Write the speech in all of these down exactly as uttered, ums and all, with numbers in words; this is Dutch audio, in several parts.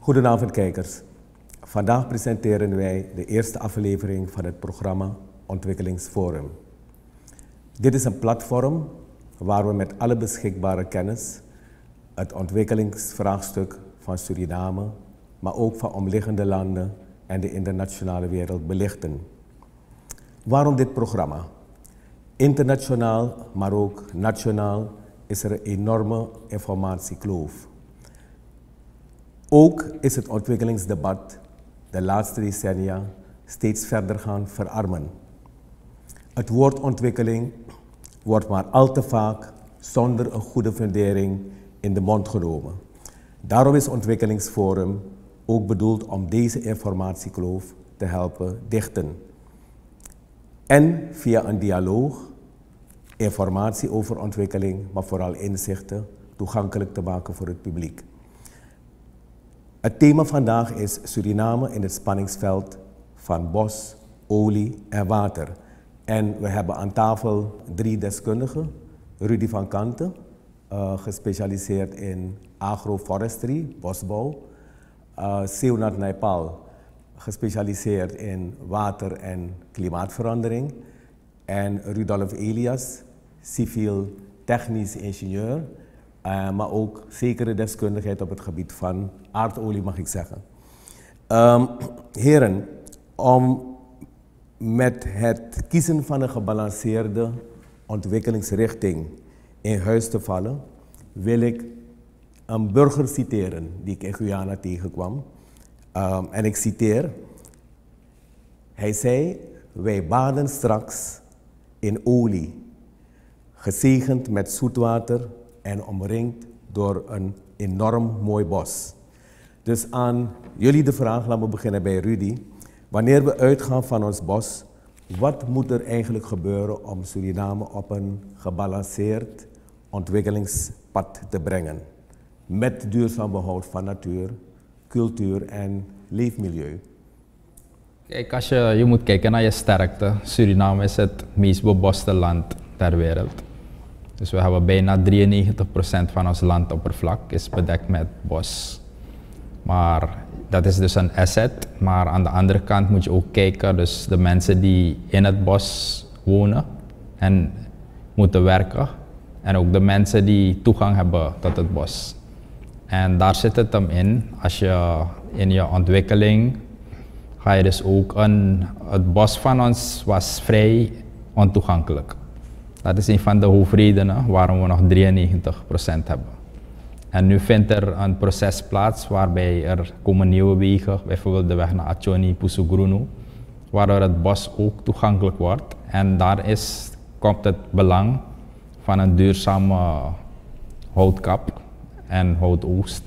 Goedenavond kijkers. Vandaag presenteren wij de eerste aflevering van het programma Ontwikkelingsforum. Dit is een platform waar we met alle beschikbare kennis het ontwikkelingsvraagstuk van Suriname, maar ook van omliggende landen en de internationale wereld belichten. Waarom dit programma? Internationaal, maar ook nationaal is er een enorme informatiekloof. Ook is het ontwikkelingsdebat de laatste decennia steeds verder gaan verarmen. Het woord ontwikkeling wordt maar al te vaak zonder een goede fundering in de mond genomen. Daarom is Ontwikkelingsforum ook bedoeld om deze informatiekloof te helpen dichten. En via een dialoog informatie over ontwikkeling, maar vooral inzichten, toegankelijk te maken voor het publiek. Het thema vandaag is Suriname in het spanningsveld van bos, olie en water. En we hebben aan tafel drie deskundigen. Rudy van Kanten, uh, gespecialiseerd in agroforestry, bosbouw. Uh, Sieuwnath Naipal, gespecialiseerd in water en klimaatverandering. En Rudolf Elias, civiel technisch ingenieur. Uh, maar ook zekere deskundigheid op het gebied van aardolie, mag ik zeggen. Um, heren, om met het kiezen van een gebalanceerde ontwikkelingsrichting in huis te vallen, wil ik een burger citeren die ik in Guyana tegenkwam. Um, en ik citeer, hij zei, wij baden straks in olie, gezegend met zoetwater en omringd door een enorm mooi bos. Dus aan jullie de vraag, laten we beginnen bij Rudy. Wanneer we uitgaan van ons bos, wat moet er eigenlijk gebeuren om Suriname op een gebalanceerd ontwikkelingspad te brengen? Met duurzaam behoud van natuur, cultuur en leefmilieu. Kijk, als je, je moet kijken naar je sterkte. Suriname is het meest beboste land ter wereld. Dus we hebben bijna drieënnegentig procent van ons landoppervlak is bedekt met bos. Maar dat is dus een asset, maar aan de andere kant moet je ook kijken, dus de mensen die in het bos wonen en moeten werken en ook de mensen die toegang hebben tot het bos. En daar zit het hem in, als je in je ontwikkeling ga je dus ook een, het bos van ons was vrij ontoegankelijk. Dat is een van de hoofdredenen waarom we nog drieënnegentig procent hebben. En nu vindt er een proces plaats waarbij er komen nieuwe wegen, bijvoorbeeld de weg naar Atsjoni, Poesugruno, waardoor het bos ook toegankelijk wordt. En daar is, komt het belang van een duurzame houtkap en houtoogst.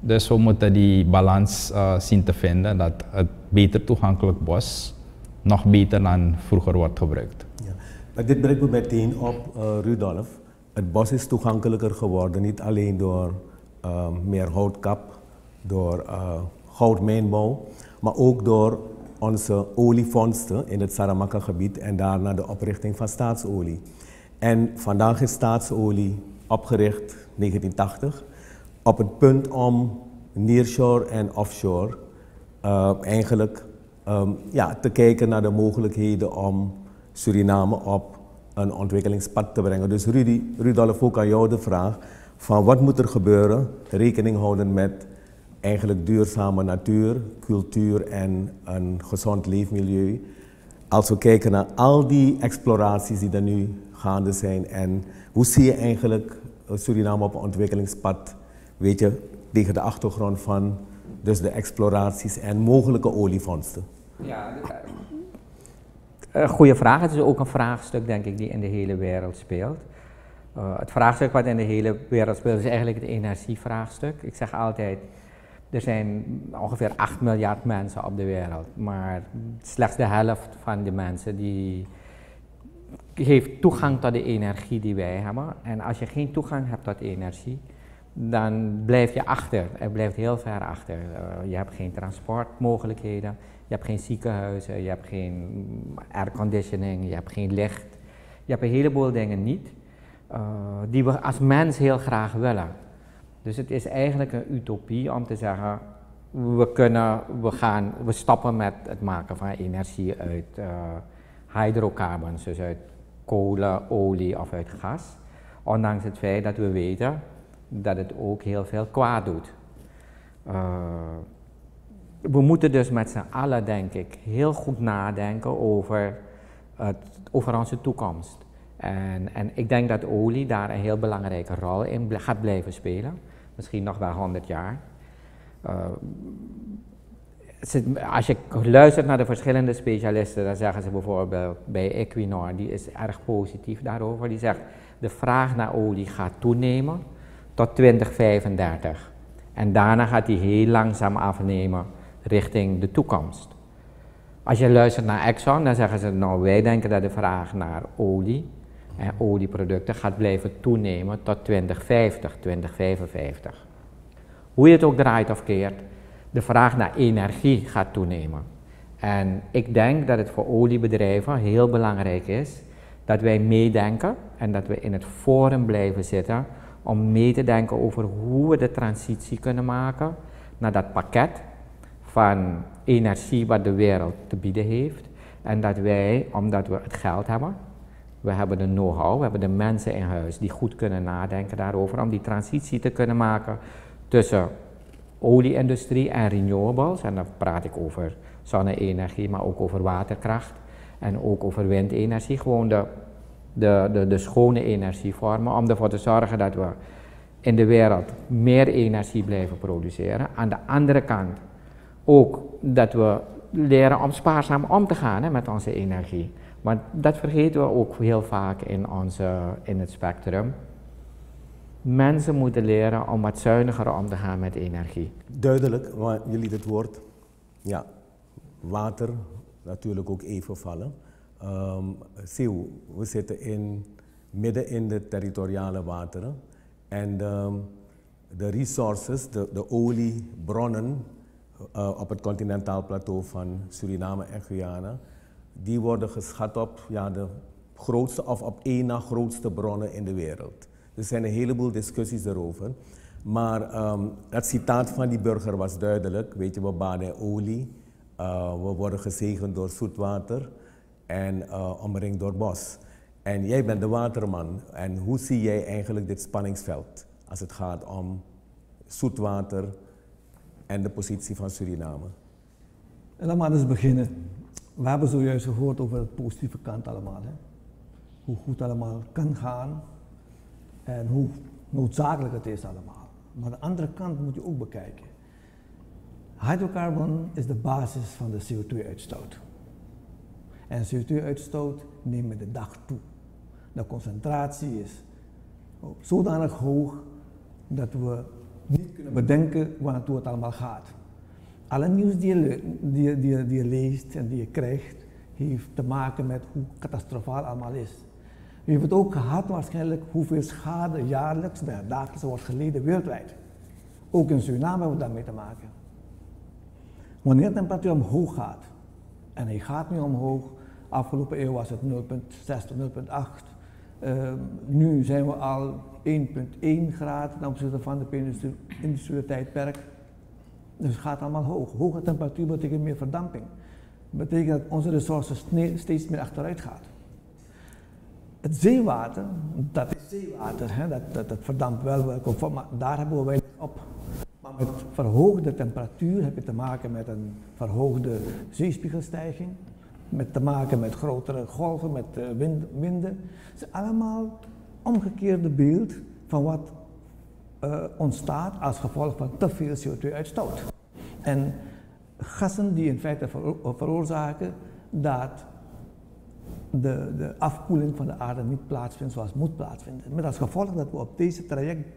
Dus we moeten die balans uh, zien te vinden dat het beter toegankelijk bos nog beter dan vroeger wordt gebruikt. Maar dit brengt me meteen op, uh, Rudolf. Het bos is toegankelijker geworden, niet alleen door uh, meer houtkap, door uh, goudmijnbouw, maar ook door onze olievondsten in het Saramaka-gebied en daarna de oprichting van Staatsolie. En vandaag is Staatsolie opgericht, negentien tachtig, op het punt om nearshore en offshore uh, eigenlijk um, ja, te kijken naar de mogelijkheden om Suriname op een ontwikkelingspad te brengen. Dus Rudy, Rudolf, ook aan jou de vraag van wat moet er gebeuren, rekening houden met eigenlijk duurzame natuur, cultuur en een gezond leefmilieu. Als we kijken naar al die exploraties die er nu gaande zijn en hoe zie je eigenlijk Suriname op een ontwikkelingspad, weet je, tegen de achtergrond van dus de exploraties en mogelijke olievondsten? Ja, Uh, goeie vraag. Het is ook een vraagstuk, denk ik, die in de hele wereld speelt. Uh, het vraagstuk wat in de hele wereld speelt is eigenlijk het energievraagstuk. Ik zeg altijd, er zijn ongeveer acht miljard mensen op de wereld, maar slechts de helft van de mensen die geeft toegang tot de energie die wij hebben. En als je geen toegang hebt tot energie, dan blijf je achter. Je blijft heel ver achter. Uh, je hebt geen transportmogelijkheden, je hebt geen ziekenhuizen, je hebt geen airconditioning, je hebt geen licht. Je hebt een heleboel dingen niet, uh, die we als mens heel graag willen. Dus het is eigenlijk een utopie om te zeggen, we, kunnen, we, gaan, we stoppen met het maken van energie uit uh, hydrocarbons, dus uit kolen, olie of uit gas. Ondanks het feit dat we weten dat het ook heel veel kwaad doet. Uh, we moeten dus met z'n allen, denk ik, heel goed nadenken over, het, over onze toekomst. En, en ik denk dat olie daar een heel belangrijke rol in gaat blijven spelen. Misschien nog wel honderd jaar. Uh, als je luistert naar de verschillende specialisten, dan zeggen ze bijvoorbeeld bij Equinor, die is erg positief daarover, die zegt de vraag naar olie gaat toenemen tot twintig vijfendertig. En daarna gaat die heel langzaam afnemen richting de toekomst. Als je luistert naar Exxon, dan zeggen ze, nou wij denken dat de vraag naar olie en olieproducten gaat blijven toenemen tot twintig vijftig, twintig vijfenvijftig. Hoe je het ook draait of keert, de vraag naar energie gaat toenemen. En ik denk dat het voor oliebedrijven heel belangrijk is dat wij meedenken en dat we in het forum blijven zitten om mee te denken over hoe we de transitie kunnen maken naar dat pakket van energie wat de wereld te bieden heeft. En dat wij, omdat we het geld hebben, we hebben de know-how, we hebben de mensen in huis die goed kunnen nadenken daarover om die transitie te kunnen maken tussen olieindustrie en renewables, en dan praat ik over zonne-energie, maar ook over waterkracht en ook over windenergie, gewoon de, de, de, de schone energievormen, om ervoor te zorgen dat we in de wereld meer energie blijven produceren. Aan de andere kant ook dat we leren om spaarzaam om te gaan, hè, met onze energie, want dat vergeten we ook heel vaak in, onze, in het spectrum. Mensen moeten leren om wat zuiniger om te gaan met energie. Duidelijk, maar jullie het woord, ja, water natuurlijk ook even vallen. Um, Sieuw, we zitten in, midden in de territoriale wateren en um, de resources, de, de oliebronnen uh, op het continentaal plateau van Suriname en Guyana, die worden geschat op ja, de grootste of op één na grootste bronnen in de wereld. Er zijn een heleboel discussies erover, maar um, het citaat van die burger was duidelijk. Weet je, we baden in olie, uh, we worden gezegend door zoetwater en uh, omringd door bos. En jij bent de waterman. En hoe zie jij eigenlijk dit spanningsveld als het gaat om zoetwater en de positie van Suriname? En laten we eens beginnen. We hebben zojuist gehoord over de positieve kant allemaal. Hè? Hoe goed het allemaal kan gaan. En hoe noodzakelijk het is allemaal. Maar de andere kant moet je ook bekijken. Hydrocarbon is de basis van de C O twee uitstoot. En C O twee uitstoot neemt met de dag toe. De concentratie is zodanig hoog dat we niet kunnen bedenken waarnaartoe het allemaal gaat. Alle nieuws die je, die, je, die, je, die je leest en die je krijgt, heeft te maken met hoe catastrofaal het allemaal is. U heeft het ook gehad waarschijnlijk hoeveel schade jaarlijks, bij dagelijks wordt geleden wereldwijd. Ook in Suriname hebben we daarmee te maken. Wanneer de temperatuur omhoog gaat, en hij gaat nu omhoog, afgelopen eeuw was het nul komma zes tot nul komma acht, uh, nu zijn we al één komma één graden ten opzichte van de pre-industriële tijdperk. Dus het gaat allemaal hoog. Hoge temperatuur betekent meer verdamping. Dat betekent dat onze resources steeds meer achteruit gaan. Het zeewater, dat is zeewater, hè? Dat, dat, dat verdampt wel, maar daar hebben we weinig op. Maar met verhoogde temperatuur heb je te maken met een verhoogde zeespiegelstijging, met te maken met grotere golven, met wind, winden. Het is allemaal omgekeerde beeld van wat uh, ontstaat als gevolg van te veel C O twee uitstoot. En gassen die in feite vero- veroorzaken dat De, de afkoeling van de aarde niet plaatsvindt zoals het moet plaatsvinden. Met als gevolg dat we op deze traject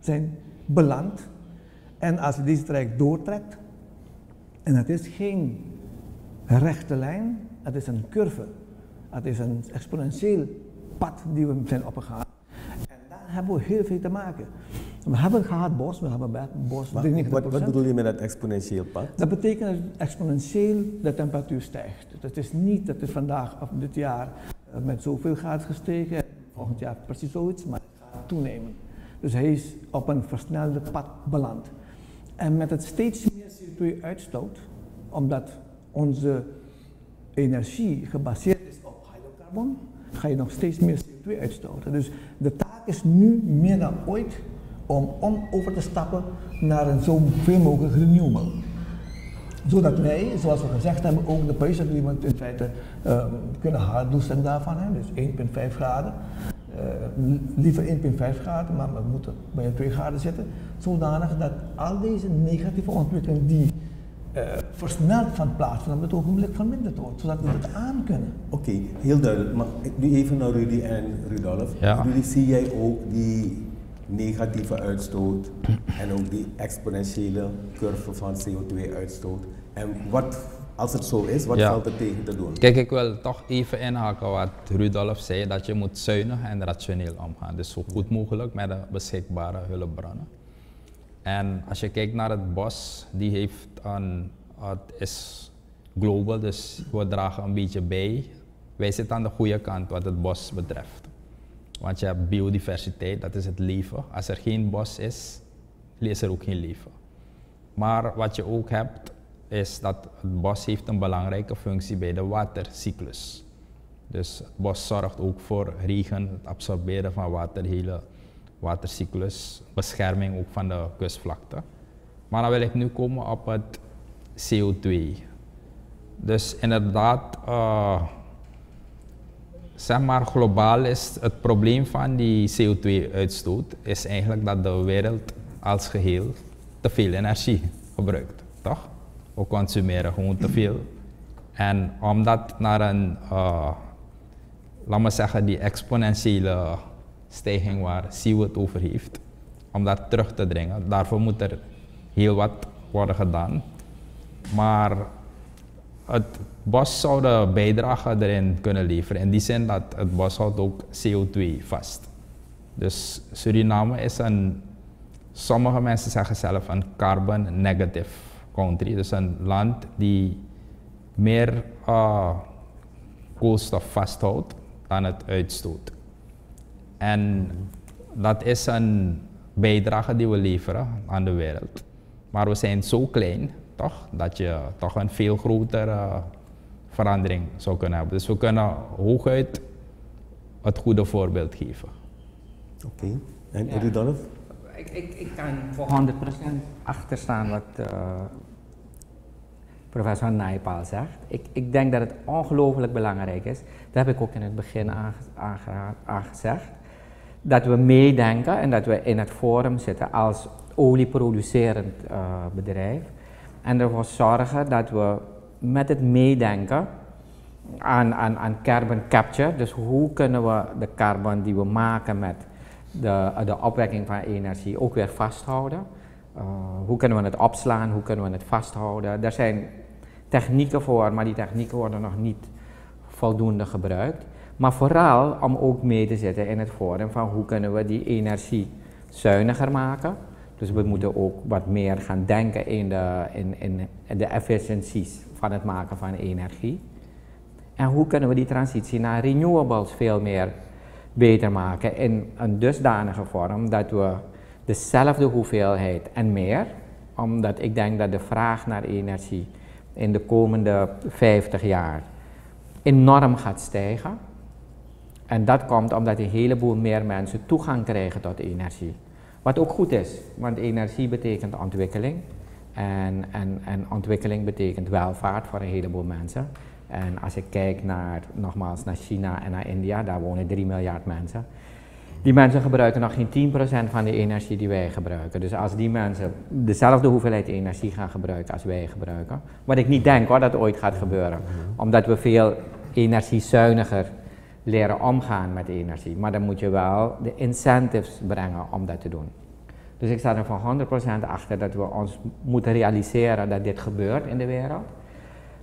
zijn beland. En als je deze traject doortrekt, en het is geen rechte lijn, het is een curve. Het is een exponentieel pad die we zijn opgegaan. En daar hebben we heel veel te maken. We hebben gehad bos, we hebben bos. Maar, wat, wat bedoel je met dat exponentieel pad? Dat betekent dat exponentieel de temperatuur stijgt. Dat is niet dat het vandaag of dit jaar met zoveel gaat gestegen, volgend jaar precies zoiets, maar het gaat toenemen. Dus hij is op een versnelde pad beland. En met het steeds meer C O twee-uitstoot, omdat onze energie gebaseerd is op hydrocarbon, ga je nog steeds meer C O twee uitstoten. Dus de taak is nu meer dan ooit om, om over te stappen naar een zoveel mogelijk renewable. Zodat wij, zoals we gezegd hebben, ook de Paris-agreement in feite uh, kunnen halen, doelstelling daarvan, hè, dus één komma vijf graden. Uh, liever één komma vijf graden, maar we moeten bij twee graden zitten. Zodanig dat al deze negatieve ontwikkelingen die uh, versneld van plaatsvinden, op het ogenblik verminderd wordt, zodat we het aan kunnen. Oké, okay, heel duidelijk. Maar nu even naar Rudy en Rudolf. Ja. Rudy, zie jij ook die negatieve uitstoot en ook die exponentiële curve van C O twee-uitstoot? En wat, als het zo is, wat ja. valt er tegen te doen? Kijk, ik wil toch even inhaken wat Rudolf zei, dat je moet zuinig en rationeel omgaan. Dus zo goed mogelijk met de beschikbare hulpbronnen. En als je kijkt naar het bos, die heeft een, het is global, dus we dragen een beetje bij. Wij zitten aan de goede kant wat het bos betreft. Want je hebt biodiversiteit, dat is het leven. Als er geen bos is, is er ook geen leven. Maar wat je ook hebt, is dat het bos heeft een belangrijke functie bij de watercyclus. Dus het bos zorgt ook voor regen, het absorberen van water, de hele watercyclus, bescherming ook van de kustvlakte. Maar dan wil ik nu komen op het C O twee. Dus inderdaad, uh, zeg maar globaal is het probleem van die C O twee-uitstoot is eigenlijk dat de wereld als geheel te veel energie gebruikt, toch? We consumeren gewoon te veel. En om dat naar een, uh, laat maar zeggen, die exponentiële stijging waar Sieuw het over heeft, om dat terug te dringen, daarvoor moet er heel wat worden gedaan. Maar het bos zou de bijdrage erin kunnen leveren, in die zin dat het bos houdt ook C O twee vast. Dus Suriname is een, sommige mensen zeggen zelf een carbon negative country, dus een land die meer uh, koolstof vasthoudt dan het uitstoot. En dat is een bijdrage die we leveren aan de wereld. Maar we zijn zo klein, toch, dat je toch een veel grotere verandering zou kunnen hebben. Dus we kunnen hooguit het goede voorbeeld geven. Oké, okay. En ja. Rudolf? Ik, ik, ik kan voor honderd procent achterstaan wat uh, professor Naipal zegt. Ik, ik denk dat het ongelooflijk belangrijk is, dat heb ik ook in het begin aangezegd, dat we meedenken en dat we in het forum zitten als olieproducerend uh, bedrijf. En ervoor zorgen dat we met het meedenken aan, aan, aan carbon capture, dus hoe kunnen we de carbon die we maken met de, de opwekking van energie ook weer vasthouden. Uh, hoe kunnen we het opslaan, hoe kunnen we het vasthouden. Daar zijn technieken voor, maar die technieken worden nog niet voldoende gebruikt. Maar vooral om ook mee te zitten in het forum van hoe kunnen we die energie zuiniger maken. Dus we moeten ook wat meer gaan denken in de, in, in, in de efficiënties van het maken van energie. En hoe kunnen we die transitie naar renewables veel meer beter maken in een dusdanige vorm dat we dezelfde hoeveelheid en meer, omdat ik denk dat de vraag naar energie in de komende vijftig jaar enorm gaat stijgen. En dat komt omdat een heleboel meer mensen toegang krijgen tot energie. Wat ook goed is, want energie betekent ontwikkeling en, en, en ontwikkeling betekent welvaart voor een heleboel mensen. En als ik kijk naar, nogmaals, naar China en naar India, daar wonen drie miljard mensen. Die mensen gebruiken nog geen tien procent van de energie die wij gebruiken. Dus als die mensen dezelfde hoeveelheid energie gaan gebruiken als wij gebruiken, wat ik niet denk hoor, dat ooit gaat gebeuren, omdat we veel energiezuiniger leren omgaan met energie, maar dan moet je wel de incentives brengen om dat te doen. Dus ik sta er van honderd procent achter dat we ons moeten realiseren dat dit gebeurt in de wereld.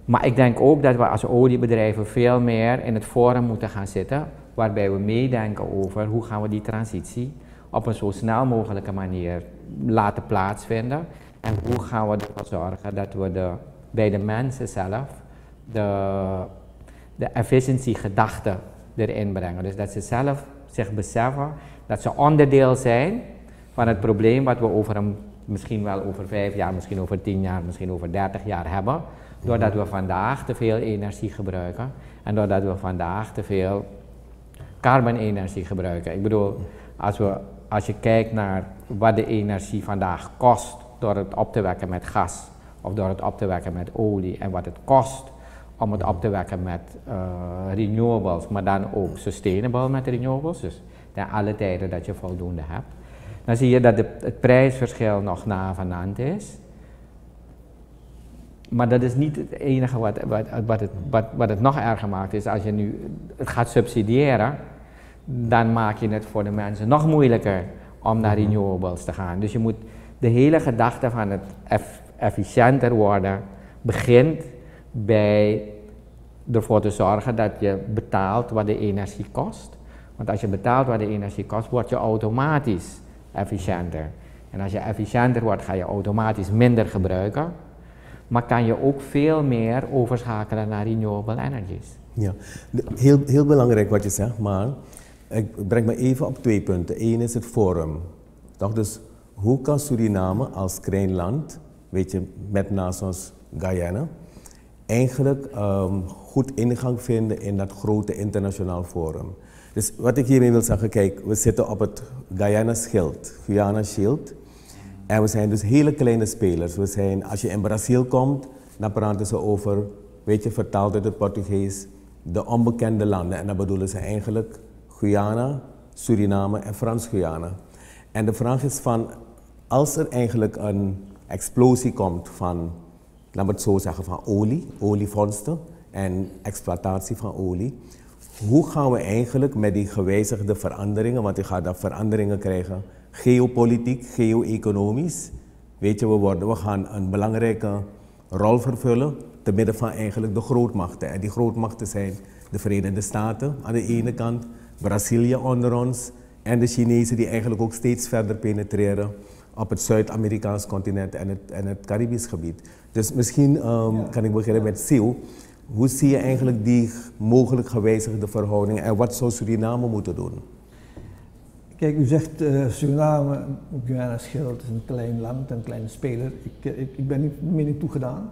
Maar ik denk ook dat we als oliebedrijven veel meer in het forum moeten gaan zitten, waarbij we meedenken over hoe gaan we die transitie op een zo snel mogelijke manier laten plaatsvinden. En hoe gaan we ervoor zorgen dat we de, bij de mensen zelf de, de efficiëntiegedachte erin brengen. Dus dat ze zelf zich beseffen dat ze onderdeel zijn van het probleem wat we over een, misschien wel over vijf jaar, misschien over tien jaar, misschien over dertig jaar hebben. Doordat we vandaag te veel energie gebruiken en doordat we vandaag te veel carbonenergie gebruiken. Ik bedoel, als, we, als je kijkt naar wat de energie vandaag kost door het op te wekken met gas of door het op te wekken met olie en wat het kost om het op te wekken met uh, renewables, maar dan ook sustainable met renewables, dus ten alle tijden dat je voldoende hebt, dan zie je dat de, het prijsverschil nog navenant is. Maar dat is niet het enige wat, wat, wat, het, wat, wat het nog erger maakt, is als je nu het gaat subsidiëren, dan maak je het voor de mensen nog moeilijker om naar renewables te gaan. Dus je moet de hele gedachte van het eff, efficiënter worden, begint bij ervoor te zorgen dat je betaalt wat de energie kost. Want als je betaalt wat de energie kost, word je automatisch efficiënter. En als je efficiënter wordt, ga je automatisch minder gebruiken. Maar kan je ook veel meer overschakelen naar renewable energies. Ja, heel, heel belangrijk wat je zegt, maar ik breng me even op twee punten. Eén is het forum. Toch, dus hoe kan Suriname als klein land, weet je, met naast ons Guyana, eigenlijk um, goed ingang vinden in dat grote internationaal forum? Dus wat ik hierin wil zeggen, kijk, we zitten op het Guyana Shield, Guyana Shield. En we zijn dus hele kleine spelers. We zijn, als je in Brazil komt, dan praten ze over, weet je, vertaald uit het Portugees, de onbekende landen. En dan bedoelen ze eigenlijk Guyana, Suriname en Frans-Guyana. En de vraag is van, als er eigenlijk een explosie komt van, laten we het zo zeggen, van olie, olievondsten en exploitatie van olie, hoe gaan we eigenlijk met die gewijzigde veranderingen, want je gaat daar veranderingen krijgen, geopolitiek, geo-economisch, weet je, we, worden, we gaan een belangrijke rol vervullen te midden van eigenlijk de grootmachten. En die grootmachten zijn de Verenigde Staten aan de ene kant, Brazilië onder ons en de Chinezen die eigenlijk ook steeds verder penetreren op het Zuid-Amerikaans continent en het, en het Caribisch gebied. Dus misschien um, ja. kan ik beginnen met Sieuw. Hoe zie je eigenlijk die mogelijk gewijzigde verhouding en wat zou Suriname moeten doen? Kijk, u zegt uh, Suriname, Guyana Shield is een klein land, een kleine speler. Ik, ik, ik ben niet meer niet toegedaan.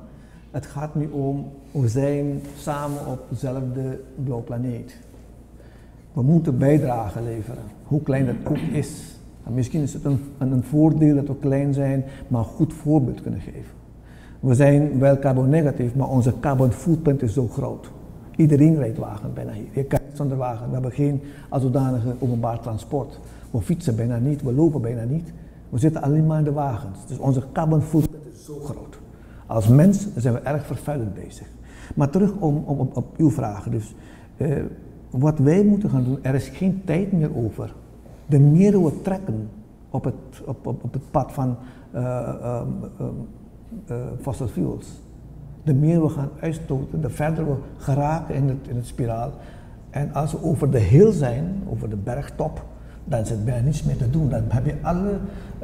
Het gaat nu om, we zijn samen op dezelfde blauwe planeet. We moeten bijdrage leveren, hoe klein dat ook is. En misschien is het een, een voordeel dat we klein zijn, maar een goed voorbeeld kunnen geven. We zijn wel carbon negatief, maar onze carbon footprint is zo groot. Iedereen rijdt wagen bijna hier. Je kan niet zonder wagen. We hebben geen als zodanige openbaar transport. We fietsen bijna niet, we lopen bijna niet. We zitten alleen maar in de wagens. Dus onze carbon footprint is zo groot. Als mens zijn we erg vervuilend bezig. Maar terug om, om, op, op uw vraag. Dus, uh, wat wij moeten gaan doen, er is geen tijd meer over. De meer we trekken op het, op, op, op het pad van uh, um, um, uh, fossil fuels, de meer we gaan uitstoten, de verder we geraken in het, in het spiraal. En als we over de hill zijn, over de bergtop, dan zit bijna niets meer te doen. Dan heb je alle,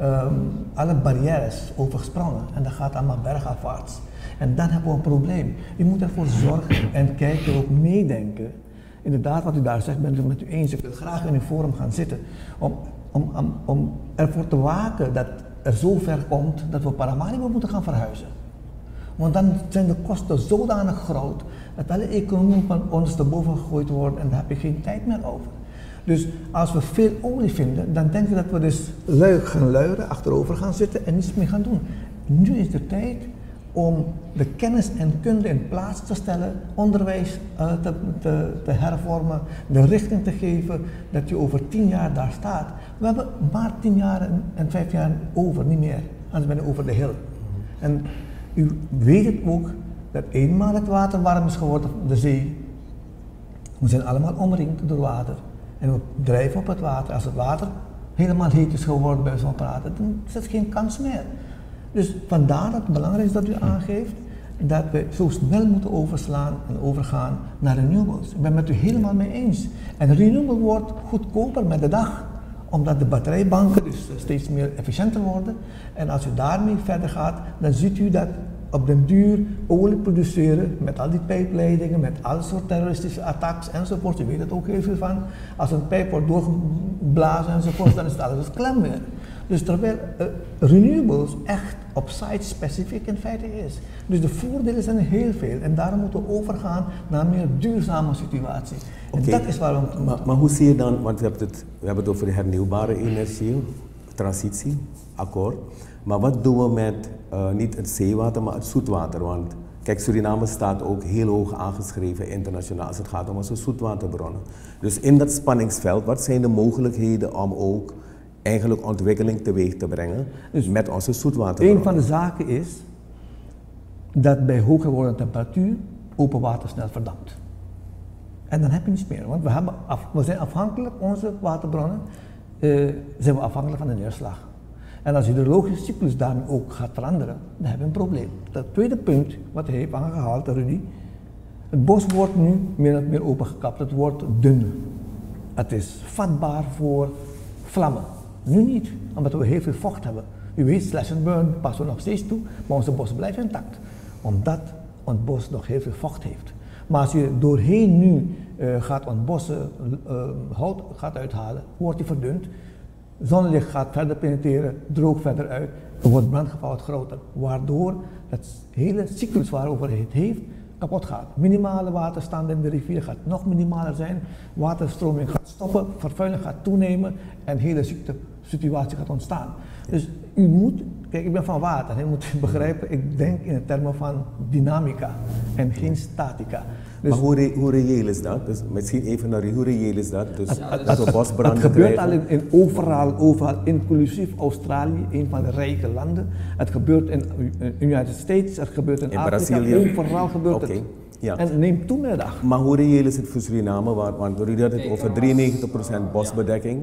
um, alle barrières overgesprongen en dat gaat allemaal bergafwaarts. En dan hebben we een probleem. Je moet ervoor zorgen en kijken, ook meedenken. Inderdaad, wat u daar zegt, ben ik het met u eens. Ik wil graag in uw forum gaan zitten om, om, om, om ervoor te waken dat er zo ver komt dat we Paramaribo moeten gaan verhuizen. Want dan zijn de kosten zodanig groot dat alle economie van ons te boven gegooid wordt en daar heb je geen tijd meer over. Dus als we veel olie vinden, dan denken we dat we dus lui gaan luieren, achterover gaan zitten en niets meer gaan doen. Nu is de tijd om de kennis en kunde in plaats te stellen, onderwijs uh, te, te, te hervormen, de richting te geven dat je over tien jaar daar staat. We hebben maar tien jaar en vijf jaar over, niet meer. Anders ben je over de hill. En u weet het ook, dat eenmaal het water warm is geworden, de zee. We zijn allemaal omringd door water. En we drijven op het water. Als het water helemaal heet is geworden, bij zo'n praten, dan is er geen kans meer. Dus vandaar dat het belangrijk is dat u aangeeft. dat we zo snel moeten overslaan en overgaan naar renewables. Ik ben het met u helemaal mee eens. En renewable wordt goedkoper met de dag, omdat de batterijbanken dus steeds meer efficiënter worden. En als u daarmee verder gaat, dan ziet u dat op den duur olie produceren met al die pijpleidingen, met alle soort terroristische attacks enzovoort. Je weet het ook heel veel van. Als een pijp wordt doorgeblazen enzovoort, dan is het alles klem weer. Dus terwijl uh, renewables echt op site specifiek in feite is. Dus de voordelen zijn heel veel en daarom moeten we overgaan naar een meer duurzame situatie. Okay. En dat is waarom. Maar, maar hoe zie je dan, want we hebben het, we hebben het over de hernieuwbare energie, transitie, akkoord. Maar wat doen we met uh, niet het zeewater, maar het zoetwater? Want kijk, Suriname staat ook heel hoog aangeschreven internationaal als het gaat om onze zoetwaterbronnen. Dus in dat spanningsveld, wat zijn de mogelijkheden om ook eigenlijk ontwikkeling teweeg te brengen dus met onze zoetwaterbronnen? Een van de zaken is dat bij hoger wordende temperatuur open water snel verdampt. En dan heb je niets meer, want we, hebben af, we zijn afhankelijk, onze waterbronnen, uh, zijn we afhankelijk van de neerslag. En als je de logische cyclus daarmee ook gaat veranderen, dan heb je een probleem. Dat tweede punt wat hij heeft aangehaald, Rudy, het bos wordt nu meer en meer opengekapt, het wordt dunner. Het is vatbaar voor vlammen. Nu niet, omdat we heel veel vocht hebben. U weet, slash and burn passen we nog steeds toe, maar onze bos blijft intact. Omdat ons bos nog heel veel vocht heeft. Maar als je doorheen nu uh, gaat ontbossen, uh, hout gaat uithalen, wordt die verdund. Zonlicht gaat verder penetreren, droogt verder uit, dan wordt brandgevaar groter. Waardoor het hele cyclus waarover het heeft, kapot gaat. Minimale waterstand in de rivier gaat nog minimaler zijn, waterstroming gaat stoppen, vervuiling gaat toenemen en de hele ziektesituatie gaat ontstaan. Dus u moet, kijk, ik ben van water, hè, moet u begrijpen, ik denk in de termen van dynamica en geen statica. Dus, maar hoe, re, hoe reëel is dat? Dus misschien even naar hoe reëel is dat? Dus het, het, het, bosbranden het gebeurt al in, in overal, overal, inclusief Australië, een van de rijke landen. Het gebeurt in de United States, het gebeurt in, in Afrika, Brazilië. Overal gebeurt okay. het. Ja. En neemt toe naar de dag. Maar hoe reëel is het voor Suriname? Want Rudy had het over drieënnegentig procent bosbedekking.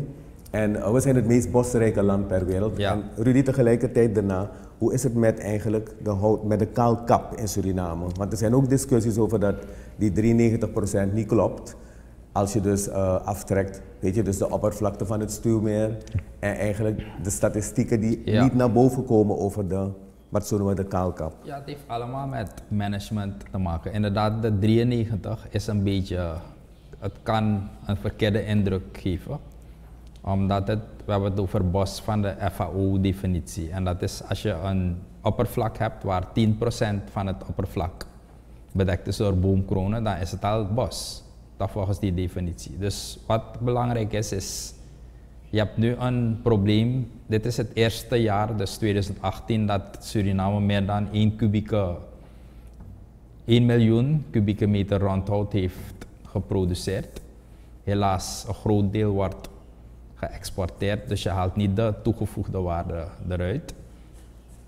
En we zijn het meest bosrijke land ter wereld. Ja. En Rudy, tegelijkertijd daarna, hoe is het met eigenlijk de hout, met de kaalkap in Suriname? Want er zijn ook discussies over dat die drieënnegentig procent niet klopt. Als je dus uh, aftrekt, weet je, dus de oppervlakte van het stuwmeer en eigenlijk de statistieken die ja. niet naar boven komen over de, wat zullen we de kaalkap? Ja, het heeft allemaal met management te maken. Inderdaad, de drieënnegentig is een beetje, het kan een verkeerde indruk geven. Omdat het, we hebben het over bos van de F A O-definitie. En dat is als je een oppervlak hebt waar tien procent van het oppervlak bedekt is door boomkronen, dan is het al het bos. Dat volgens die definitie. Dus wat belangrijk is, is je hebt nu een probleem. Dit is het eerste jaar, dus twintig achttien, dat Suriname meer dan één, kubieke, één miljoen kubieke meter rondhout heeft geproduceerd. Helaas, een groot deel wordt geëxporteerd, dus je haalt niet de toegevoegde waarde eruit.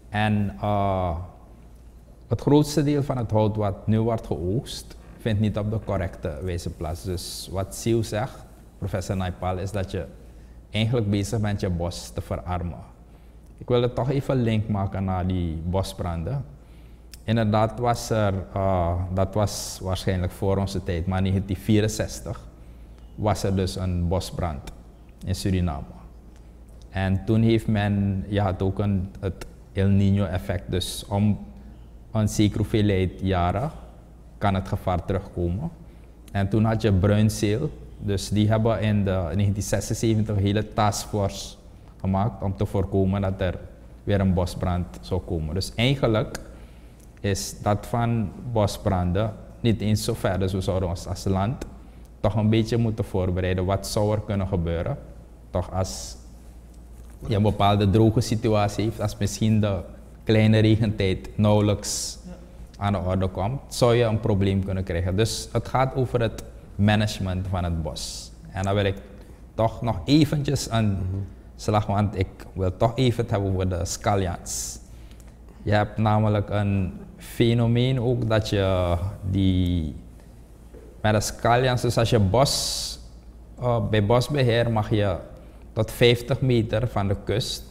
En uh, het grootste deel van het hout wat nu wordt geoogst, vindt niet op de correcte wijze plaats. Dus wat Sieuw zegt, professor Naipal, is dat je eigenlijk bezig bent je bos te verarmen. Ik wil het toch even link maken naar die bosbranden. Inderdaad was er, uh, dat was waarschijnlijk voor onze tijd, maar negentien vierenzestig was er dus een bosbrand in Suriname. En toen heeft men, je had ook een, het El Niño-effect, dus om een zekere hoeveelheid jaren kan het gevaar terugkomen. En toen had je bruinzeel, dus die hebben in de negentien zesenzeventig een hele taskforce gemaakt om te voorkomen dat er weer een bosbrand zou komen. Dus eigenlijk is dat van bosbranden niet eens zo ver, dus we zouden ons als land toch een beetje moeten voorbereiden. Wat zou er kunnen gebeuren? Toch als je een bepaalde droge situatie heeft, als misschien de kleine regentijd nauwelijks aan de orde komt, zou je een probleem kunnen krijgen. Dus het gaat over het management van het bos. En dan wil ik toch nog eventjes een mm-hmm. slag, want ik wil toch even het hebben over de scallions. Je hebt namelijk een fenomeen ook dat je die met de scallions, dus als je bos, uh, bij bosbeheer mag je tot vijftig meter van de kust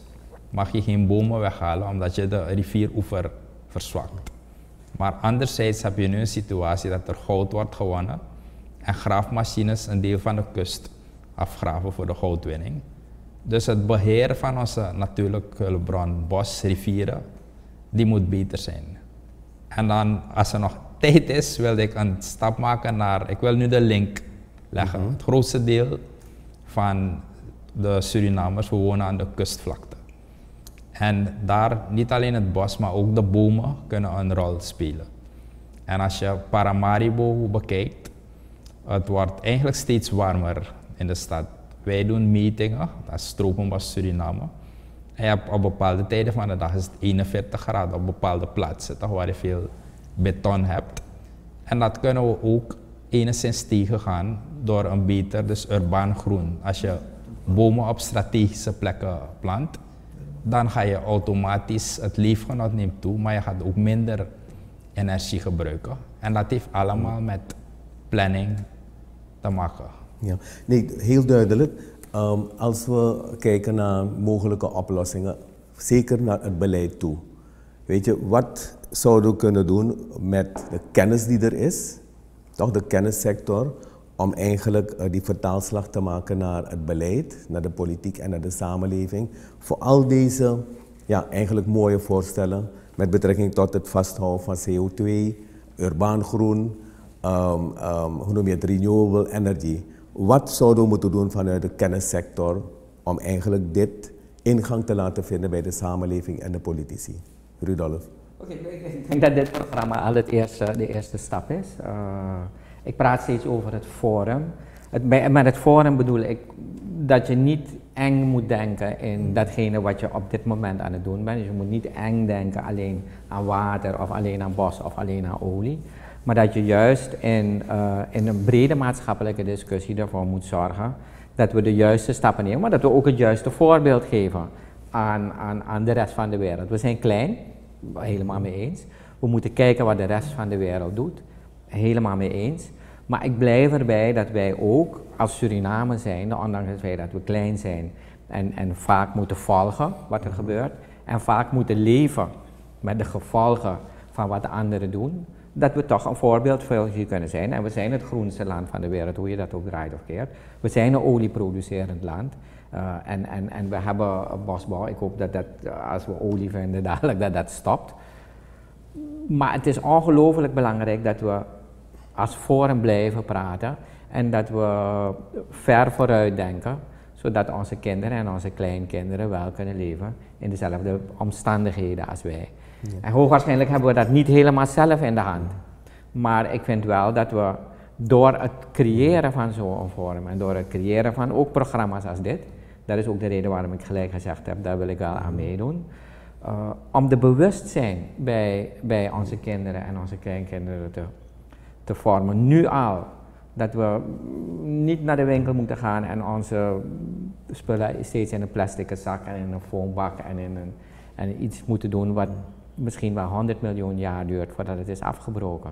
mag je geen bomen weghalen omdat je de rivieroever verzwakt. Maar anderzijds heb je nu een situatie dat er goud wordt gewonnen en graafmachines een deel van de kust afgraven voor de goudwinning. Dus het beheer van onze natuurlijke hulpbron, bos, rivieren, die moet beter zijn. En dan, als er nog tijd is, wil ik een stap maken naar, ik wil nu de link leggen. Mm-hmm. Het grootste deel van de Surinamers wonen aan de kustvlakte. En daar niet alleen het bos, maar ook de bomen kunnen een rol spelen. En als je Paramaribo bekijkt, het wordt eigenlijk steeds warmer in de stad. Wij doen metingen, dat is Tropenbos Suriname. En je hebt op bepaalde tijden van de dag is het eenenveertig graden op bepaalde plaatsen, toch, waar je veel beton hebt. En dat kunnen we ook enigszins tegengaan door een beter, dus urbaan groen. Als je bomen op strategische plekken plant, dan ga je automatisch, het leefgenot neemt toe, maar je gaat ook minder energie gebruiken. En dat heeft allemaal met planning te maken. Ja, nee, heel duidelijk. Um, als we kijken naar mogelijke oplossingen, zeker naar het beleid toe. Weet je, wat zouden we kunnen doen met de kennis die er is, toch de kennissector, om eigenlijk die vertaalslag te maken naar het beleid, naar de politiek en naar de samenleving. Voor al deze ja, eigenlijk mooie voorstellen met betrekking tot het vasthouden van C O twee, urbaan groen, um, um, hoe noem je het, renewable energy. Wat zouden we moeten doen vanuit de kennissector om eigenlijk dit ingang te laten vinden bij de samenleving en de politici? Rudolf. Oké, ik denk dat dit programma al het eerste, de eerste stap is. Uh, Ik praat steeds over het forum. Het, met het forum bedoel ik dat je niet eng moet denken in datgene wat je op dit moment aan het doen bent. Dus je moet niet eng denken alleen aan water of alleen aan bos of alleen aan olie. Maar dat je juist in, uh, in een brede maatschappelijke discussie ervoor moet zorgen dat we de juiste stappen nemen. Maar dat we ook het juiste voorbeeld geven aan, aan, aan de rest van de wereld. We zijn klein, helemaal mee eens. We moeten kijken wat de rest van de wereld doet. Helemaal mee eens. Maar ik blijf erbij dat wij ook als Suriname zijn, ondanks dat wij dat we klein zijn en, en vaak moeten volgen wat er gebeurt en vaak moeten leven met de gevolgen van wat de anderen doen, dat we toch een voorbeeld voor je kunnen zijn. En we zijn het groenste land van de wereld, hoe je dat ook draait of keert. We zijn een olieproducerend land uh, en, en, en we hebben bosbouw. Ik hoop dat, dat als we olie vinden dadelijk dat dat stopt. Maar het is ongelooflijk belangrijk dat we als forum blijven praten en dat we ver vooruit denken, zodat onze kinderen en onze kleinkinderen wel kunnen leven in dezelfde omstandigheden als wij. Ja. En hoogwaarschijnlijk hebben we dat niet helemaal zelf in de hand. Maar ik vind wel dat we door het creëren van zo'n forum en door het creëren van ook programma's als dit, dat is ook de reden waarom ik gelijk gezegd heb, daar wil ik wel aan meedoen. Uh, om de bewustzijn bij, bij onze kinderen en onze kleinkinderen te, te vormen. Nu al, dat we niet naar de winkel moeten gaan en onze spullen steeds in een plastic zak en in een foambak en, in een, en iets moeten doen wat misschien wel honderd miljoen jaar duurt voordat het is afgebroken.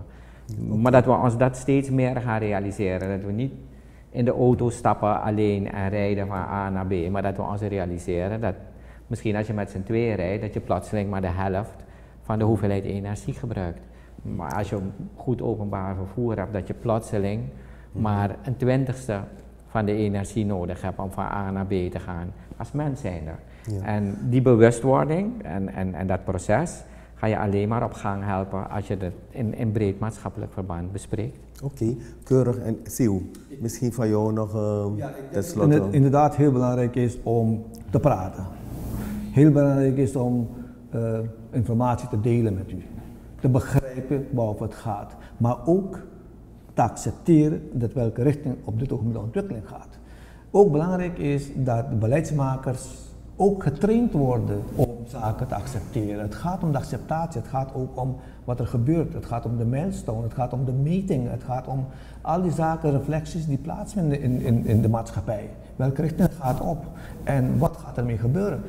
Maar dat we ons dat steeds meer gaan realiseren, dat we niet in de auto stappen alleen en rijden van A naar B, maar dat we ons realiseren dat misschien als je met z'n tweeën rijdt, dat je plotseling maar de helft van de hoeveelheid energie gebruikt. Maar als je goed openbaar vervoer hebt, dat je plotseling maar een twintigste van de energie nodig hebt om van A naar B te gaan als mens zijnde. Ja. En die bewustwording en, en, en dat proces ga je alleen maar op gang helpen als je het in, in breed maatschappelijk verband bespreekt. Oké, okay, keurig. En Sieuw, misschien van jou nog uh, ja, tenslotte. Het inderdaad heel belangrijk is om te praten. Heel belangrijk is om uh, informatie te delen met u, te begrijpen waarover het gaat, maar ook te accepteren dat welke richting op dit ogenblik de ontwikkeling gaat. Ook belangrijk is dat de beleidsmakers ook getraind worden om zaken te accepteren. Het gaat om de acceptatie, het gaat ook om wat er gebeurt, het gaat om de milestone, het gaat om de meting, het gaat om al die zaken, reflecties die plaatsvinden in, in, in de maatschappij. Welke richting het gaat op en wat gaat ermee gebeuren?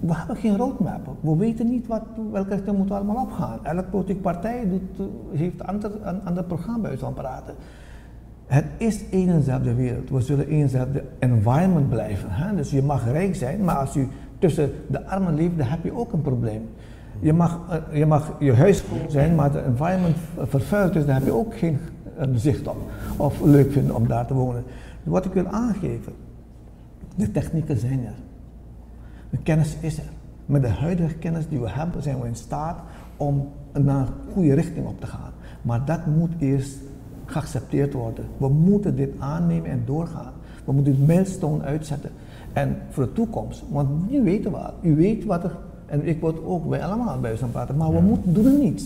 We hebben geen roadmap, we weten niet wat, welke richting moeten we allemaal opgaan. Elke politieke partij doet, heeft ander, een ander programma uit van praten. Het is een en dezelfde wereld, we zullen een en dezelfde environment blijven. Hè? Dus je mag rijk zijn, maar als u tussen de armen leeft, dan heb je ook een probleem. Je mag, je mag je huis zijn, maar de environment vervuild is, daar heb je ook geen zicht op. Of leuk vinden om daar te wonen. Wat ik wil aangeven, de technieken zijn er. De kennis is er. Met de huidige kennis die we hebben, zijn we in staat om naar een goede richting op te gaan. Maar dat moet eerst geaccepteerd worden. We moeten dit aannemen en doorgaan. We moeten dit milestone uitzetten. En voor de toekomst, want nu weten we, u weet wat er, en ik word ook, wij allemaal bij ons aan praten, maar we ja. moeten, doen er niets.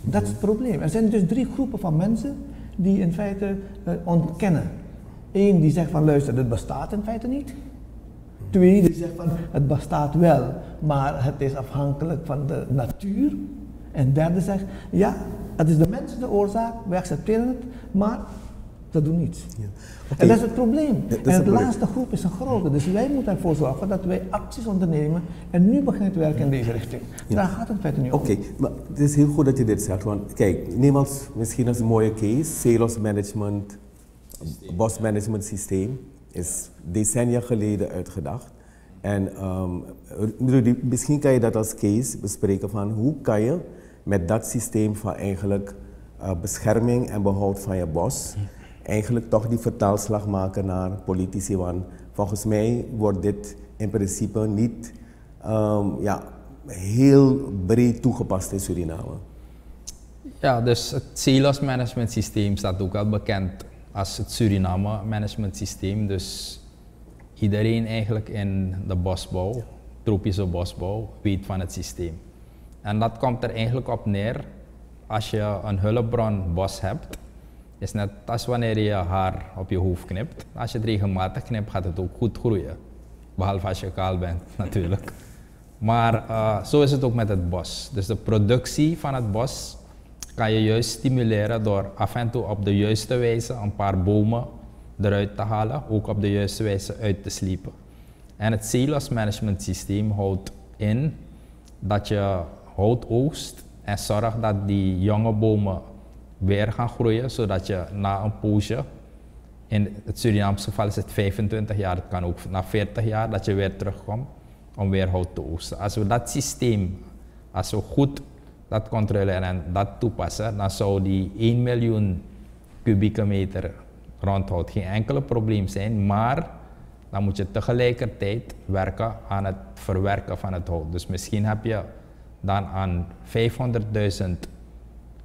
Dat is het probleem. Er zijn dus drie groepen van mensen die in feite uh, ontkennen. Eén die zegt van luister, dit bestaat in feite niet. Twee die zegt van het bestaat wel, maar het is afhankelijk van de natuur. En derde zegt ja, het is de mensen de oorzaak, wij accepteren het, maar dat doet niets. Ja. Okay. En dat is het probleem. Ja, en het laatste groep is een grote. Dus wij moeten ervoor zorgen dat wij acties ondernemen en nu begint werken in deze richting. Ja. Daar gaat het verder niet om. Oké, okay. Maar het is heel goed dat je dit zegt. Want kijk, neem als misschien als een mooie case, CELOS management, bosmanagement systeem is decennia geleden uitgedacht. En um, Rudy, misschien kan je dat als case bespreken van hoe kan je met dat systeem van eigenlijk uh, bescherming en behoud van je bos eigenlijk toch die vertaalslag maken naar politici. Want volgens mij wordt dit in principe niet um, ja, heel breed toegepast in Suriname. Ja, dus het CELOS management systeem staat ook al bekend als het Suriname management systeem. Dus iedereen eigenlijk in de bosbouw, ja. tropische bosbouw, weet van het systeem. En dat komt er eigenlijk op neer als je een hulpbron bos hebt. Is net als wanneer je haar op je hoofd knipt. Als je het regelmatig knipt, gaat het ook goed groeien. Behalve als je kaal bent, natuurlijk. Maar uh, zo is het ook met het bos. Dus de productie van het bos kan je juist stimuleren door af en toe op de juiste wijze een paar bomen eruit te halen. Ook op de juiste wijze uit te sliepen. En het CELOS management systeem houdt in dat je hout oogst en zorgt dat die jonge bomen weer gaan groeien, zodat je na een poosje, in het Surinaamse geval is het vijfentwintig jaar, het kan ook na veertig jaar, dat je weer terugkomt om weer hout te oogsten. Als we dat systeem, als we goed dat controleren en dat toepassen, dan zou die één miljoen kubieke meter rondhout geen enkele probleem zijn, maar dan moet je tegelijkertijd werken aan het verwerken van het hout. Dus misschien heb je dan aan vijfhonderdduizend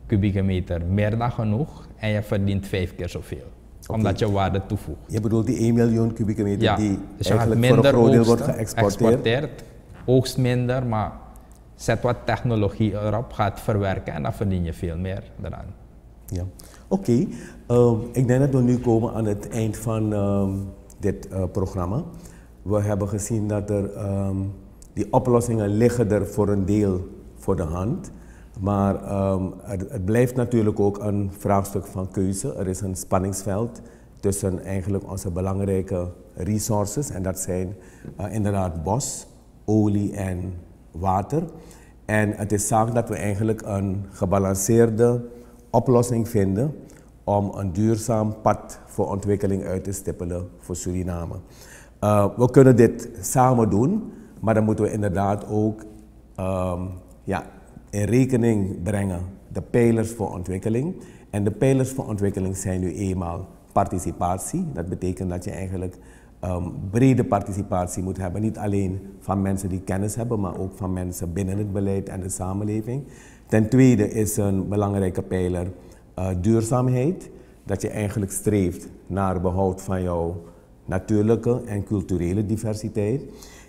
kubieke meter meer dan genoeg en je verdient vijf keer zoveel, omdat okay. je waarde toevoegt. Je bedoelt die één miljoen kubieke meter ja, die dus eigenlijk voor een groot deel wordt geëxporteerd? Oogst minder, maar zet wat technologie erop, gaat verwerken en dan verdien je veel meer eraan. Ja, oké. Okay. Uh, ik denk dat we nu komen aan het eind van uh, dit uh, programma. We hebben gezien dat er um, die oplossingen liggen er voor een deel voor de hand. Maar um, het, het blijft natuurlijk ook een vraagstuk van keuze. Er is een spanningsveld tussen eigenlijk onze belangrijke resources. En dat zijn uh, inderdaad bos, olie en water. En het is zaak dat we eigenlijk een gebalanceerde oplossing vinden om een duurzaam pad voor ontwikkeling uit te stippelen voor Suriname. Uh, we kunnen dit samen doen, maar dan moeten we inderdaad ook um, ja, in rekening brengen de pijlers voor ontwikkeling. En de pijlers voor ontwikkeling zijn nu eenmaal participatie. Dat betekent dat je eigenlijk um, brede participatie moet hebben. Niet alleen van mensen die kennis hebben, maar ook van mensen binnen het beleid en de samenleving. Ten tweede is een belangrijke pijler uh, duurzaamheid. Dat je eigenlijk streeft naar behoud van jouw natuurlijke en culturele diversiteit.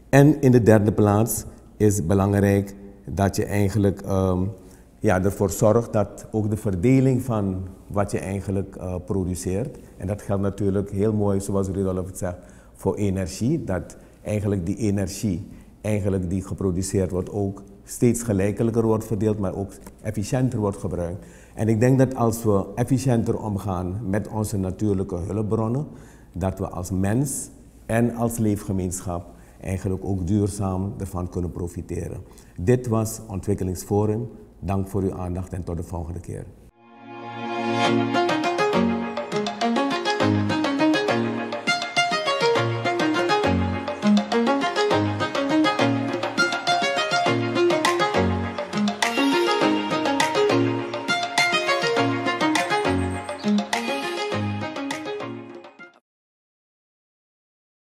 En in de derde plaats is belangrijk dat je eigenlijk um, ja, ervoor zorgt dat ook de verdeling van wat je eigenlijk uh, produceert. En dat geldt natuurlijk heel mooi, zoals Rudolf het zegt, voor energie. Dat eigenlijk die energie eigenlijk die geproduceerd wordt ook steeds gelijkelijker wordt verdeeld, maar ook efficiënter wordt gebruikt. En ik denk dat als we efficiënter omgaan met onze natuurlijke hulpbronnen, dat we als mens en als leefgemeenschap eigenlijk ook duurzaam ervan kunnen profiteren. Dit was Ontwikkelingsforum. Dank voor uw aandacht en tot de volgende keer.